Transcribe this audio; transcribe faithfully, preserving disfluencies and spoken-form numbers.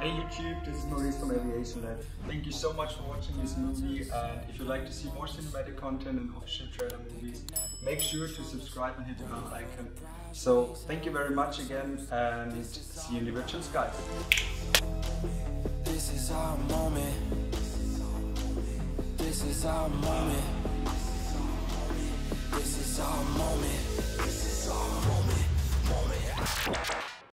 Hey YouTube, this is Maurice from Aviation Lab. Thank you so much for watching this movie, and if you'd like to see more cinematic content and official trailer movies, make sure to subscribe and hit the bell icon. So thank you very much again, and see you in the virtual sky. This is our moment. This is our moment. This is our moment. This is our moment. Moment.